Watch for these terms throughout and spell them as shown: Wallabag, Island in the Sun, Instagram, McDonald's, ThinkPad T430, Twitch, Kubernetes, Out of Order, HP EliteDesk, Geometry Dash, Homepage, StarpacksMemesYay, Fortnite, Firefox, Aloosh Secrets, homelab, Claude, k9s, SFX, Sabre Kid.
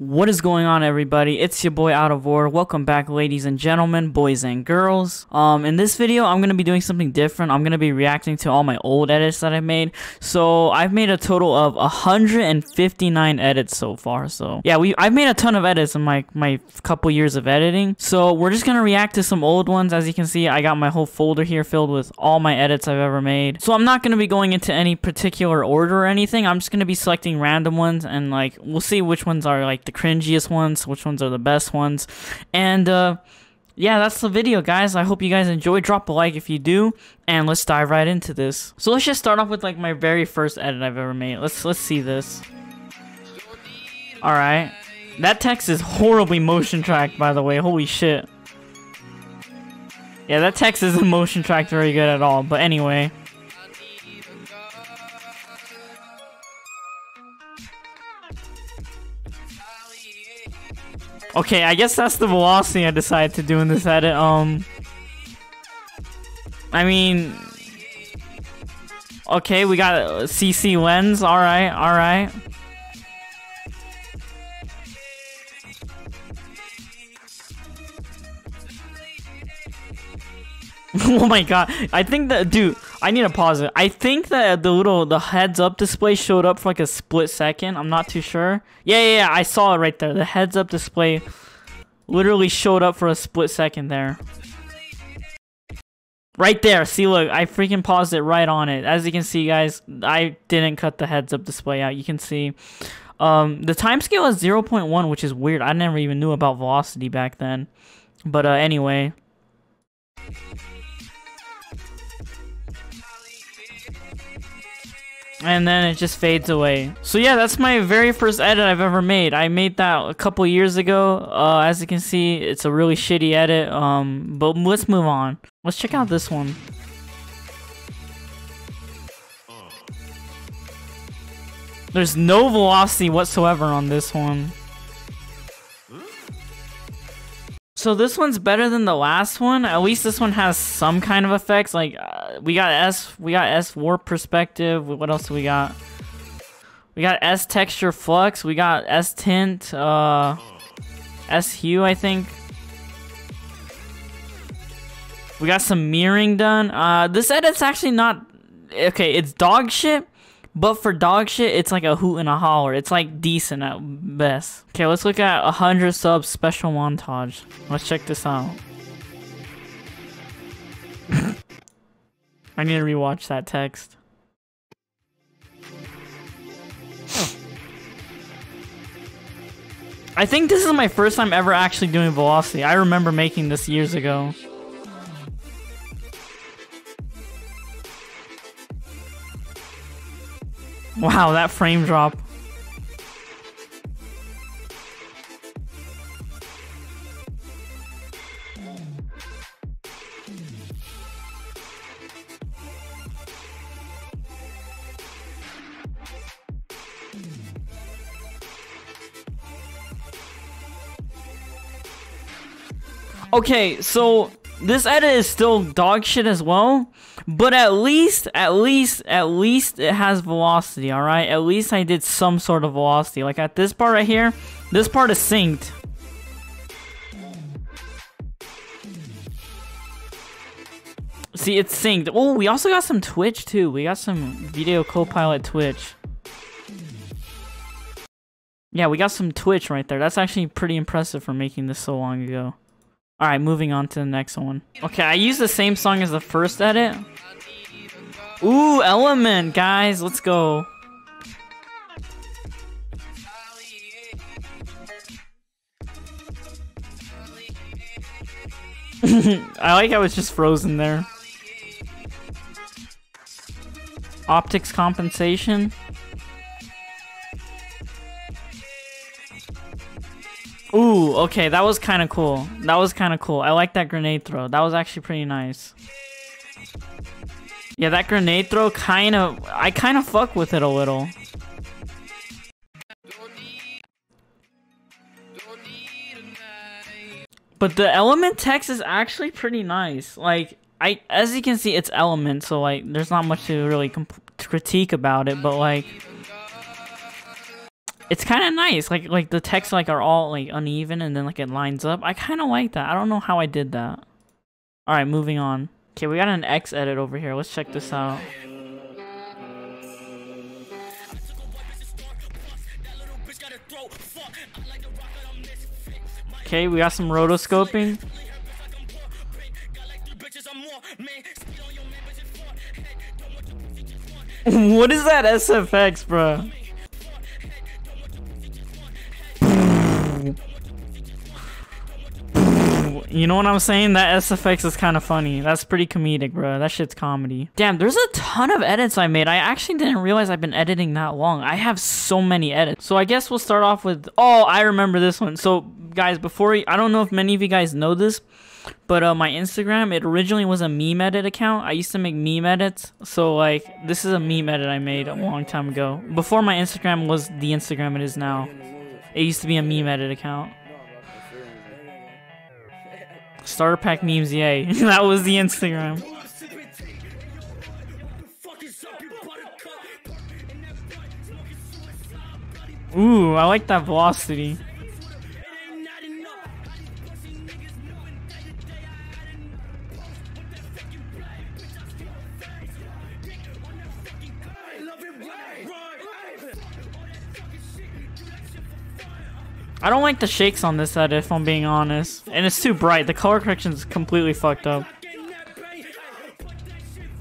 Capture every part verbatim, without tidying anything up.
What is going on, everybody? It's your boy Out of Order. Welcome back, ladies and gentlemen, boys and girls. Um, in this video, I'm gonna be doing something different. I'm gonna be reacting to all my old edits that I made. So I've made a total of one hundred fifty-nine edits so far. So yeah, we I've made a ton of edits in my my couple years of editing. So we're just gonna react to some old ones. As you can see, I got my whole folder here filled with all my edits I've ever made. So I'm not gonna be going into any particular order or anything. I'm just gonna be selecting random ones and like we'll see which ones are like the The cringiest ones, which ones are the best ones, and uh yeah, that's the video, guys. I hope you guys enjoy. Drop a like if you do, and let's dive right into this. So let's just start off with like my very first edit I've ever made. Let's let's see this. All right, that text is horribly motion tracked, by the way. Holy shit. Yeah, that text isn't motion tracked very good at all, but anyway. Okay, I guess that's the velocity I decided to do in this edit. Um, I mean, okay, we got a C C lens. All right, all right. Oh my god, I think that, dude, I need to pause it. I think that the little, the heads up display showed up for like a split second. I'm not too sure. Yeah, yeah, yeah, I saw it right there. The heads up display literally showed up for a split second there. Right there, see, look, I freaking paused it right on it. As you can see, guys, I didn't cut the heads up display out. You can see, um, the time scale is zero point one, which is weird. I never even knew about velocity back then. But, uh, anyway. And then it just fades away. So yeah, that's my very first edit I've ever made. I made that a couple years ago. Uh, as you can see, it's a really shitty edit. Um, but let's move on. Let's check out this one. There's no velocity whatsoever on this one. So this one's better than the last one. At least this one has some kind of effects. Like uh, we got S, we got S warp perspective. What else do we got? We got S texture flux. We got S tint. Uh, S hue, I think. We got some mirroring done. Uh, this edit's actually not okay. It's dog shit, but for dog shit, it's like a hoot and a holler. It's like decent at best. Okay, let's look at one hundred subs special montage. Let's check this out. I need to rewatch that text. I think this is my first time ever actually doing velocity. I remember making this years ago. Wow, that frame drop. Okay, so this edit is still dog shit as well, but at least, at least, at least it has velocity, alright? At least I did some sort of velocity. Like at this part right here, this part is synced. See, it's synced. Oh, we also got some Twitch too. We got some video copilot Twitch. Yeah, we got some Twitch right there. That's actually pretty impressive for making this so long ago. Alright, moving on to the next one. Okay, I used the same song as the first edit. Ooh, element, guys, let's go. I like how it's just frozen there. Optics compensation. Ooh, okay, that was kind of cool. That was kind of cool. I like that grenade throw. That was actually pretty nice. Yeah, that grenade throw kind of... I kind of fuck with it a little. But the element text is actually pretty nice. Like, I as you can see, it's element, so, like, there's not much to really comp- critique about it, but, like... it's kind of nice. Like like the text like are all like uneven and then like it lines up. I kind of like that. I don't know how I did that. All right, moving on. Okay, we got an X edit over here. Let's check this out. Okay, we got some rotoscoping. What is that S F X, bro? You know what I'm saying? That S F X is kind of funny. That's pretty comedic, bro. That shit's comedy. Damn, there's a ton of edits I made. I actually didn't realize I've been editing that long. I have so many edits. So I guess we'll start off with... Oh, I remember this one. So, guys, before... I don't know if many of you guys know this, but uh, my Instagram, it originally was a meme edit account. I used to make meme edits. So, like, this is a meme edit I made a long time ago. Before my Instagram was the Instagram it is now. It used to be a meme edit account. StarpacksMemesYay. That was the Instagram. Ooh, I like that velocity. I don't like the shakes on this edit, if I'm being honest. And it's too bright. The color correction is completely fucked up.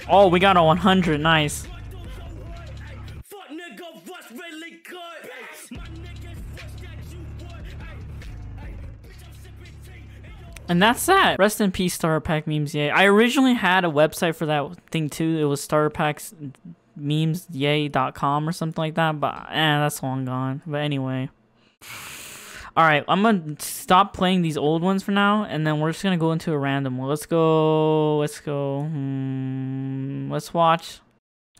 Oh, we got a one hundred. Nice. And that's that. Rest in peace, StarpacksMemesYay. I originally had a website for that thing, too. It was Starpacks Memes Yay dot com or something like that. But, eh, that's long gone. But anyway... Alright, I'm gonna stop playing these old ones for now, and then we're just gonna go into a random one. Let's go, let's go, hmm, let's watch,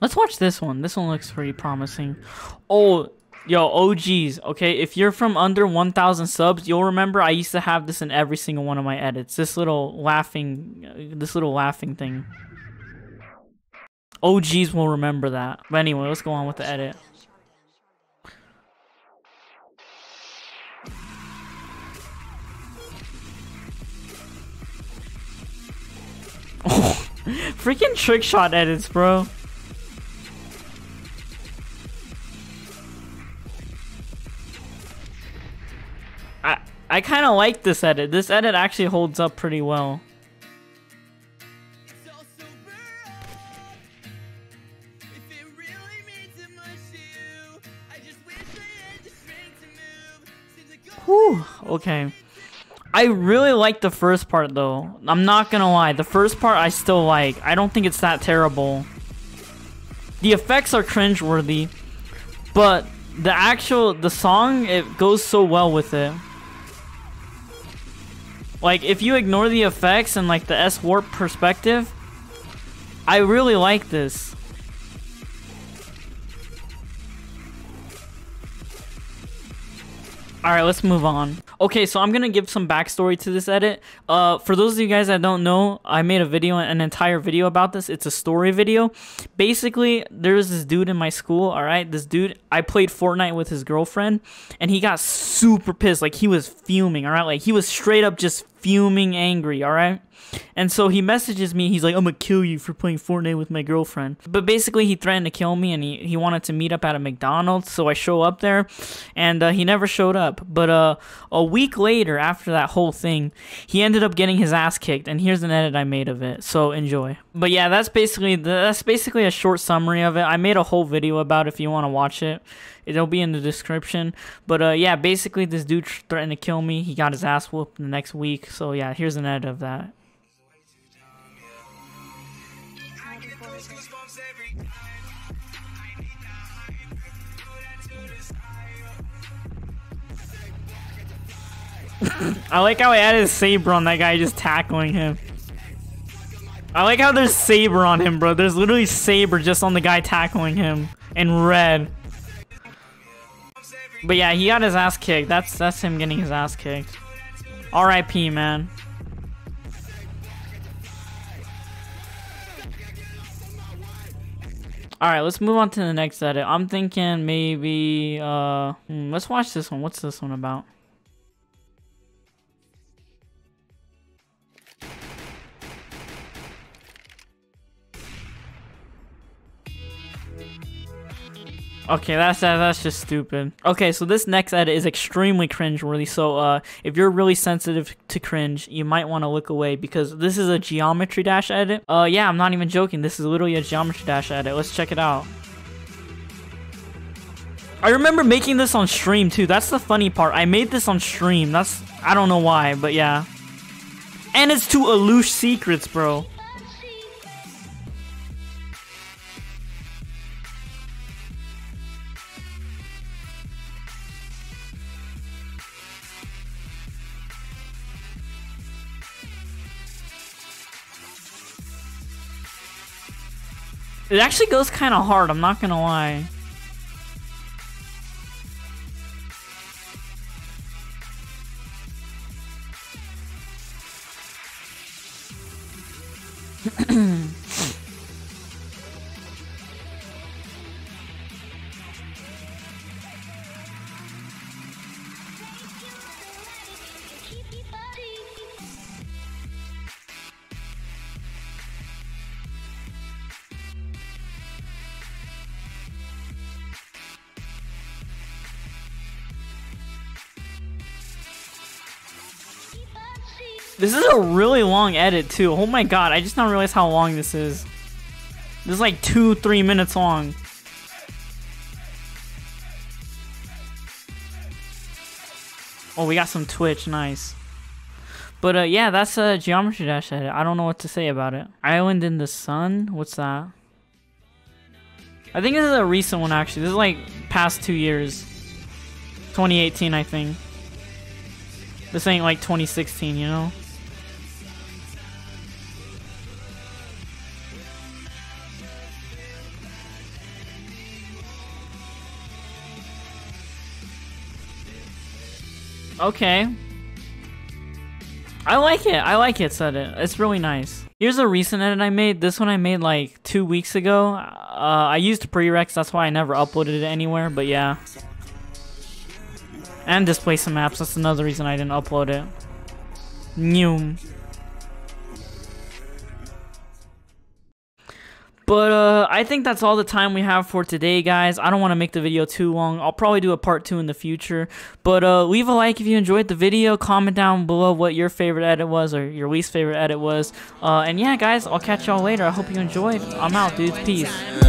let's watch this one. This one looks pretty promising. Oh, yo, O Gs, okay, if you're from under one thousand subs, you'll remember I used to have this in every single one of my edits. This little laughing, this little laughing thing. O Gs will remember that. But anyway, let's go on with the edit. Oh, freaking trick shot edits, bro. I I kind of like this edit. This edit actually holds up pretty well. Whew, okay. I really like the first part, though. I'm not gonna lie. The first part I still like. I don't think it's that terrible. The effects are cringeworthy, but the actual, the song, it goes so well with it. Like, if you ignore the effects and, like, the S-warp perspective, I really like this. Alright, let's move on. Okay, so I'm gonna give some backstory to this edit. Uh, for those of you guys that don't know, I made a video, an entire video about this. It's a story video. Basically, there's this dude in my school, alright? This dude, I played Fortnite with his girlfriend, and he got super pissed. Like, he was fuming, alright? Like, he was straight up just fuming angry, alright? And so he messages me, he's like, I'm gonna kill you for playing Fortnite with my girlfriend. But basically he threatened to kill me, and he, he wanted to meet up at a McDonald's, so I show up there, and uh, he never showed up. But uh, a week later, after that whole thing, he ended up getting his ass kicked, and here's an edit I made of it, so enjoy. But yeah, that's basically, the, that's basically a short summary of it. I made a whole video about it if you want to watch it. It'll be in the description. But uh, yeah, basically this dude threatened to kill me, he got his ass whooped the next week, so yeah, here's an edit of that. I like how I added Sabre on that guy just tackling him. I like how there's Sabre on him, bro. There's literally Sabre just on the guy tackling him in red. But yeah, he got his ass kicked. That's that's him getting his ass kicked. R I P, man. Alright, let's move on to the next edit. I'm thinking maybe, uh, hmm, let's watch this one. What's this one about? Okay, that's that, that's just stupid. Okay, so this next edit is extremely cringe-worthy, so uh, if you're really sensitive to cringe, you might want to look away, because this is a Geometry Dash edit. Uh, yeah, I'm not even joking. This is literally a Geometry Dash edit. Let's check it out. I remember making this on stream, too. That's the funny part. I made this on stream. That's... I don't know why, but yeah. And it's to Aloosh Secrets, bro. It actually goes kind of hard, I'm not gonna lie. This is a really long edit, too. Oh my god, I just don't realize how long this is. This is like two, three minutes long. Oh, we got some Twitch, nice. But uh, yeah, that's a Geometry Dash edit. I don't know what to say about it. Island in the Sun? What's that? I think this is a recent one, actually. This is like past two years. twenty eighteen, I think. This ain't like twenty sixteen, you know? Okay. I like it. I like it, said it. It's really nice. Here's a recent edit I made. This one I made like two weeks ago. Uh, I used prereqs, that's why I never uploaded it anywhere, but yeah. And display some maps, that's another reason I didn't upload it. New. But uh, I think that's all the time we have for today, guys. I don't want to make the video too long. I'll probably do a part two in the future. But uh, leave a like if you enjoyed the video. Comment down below what your favorite edit was or your least favorite edit was. Uh, and yeah, guys, I'll catch y'all later. I hope you enjoyed. I'm out, dudes. Peace.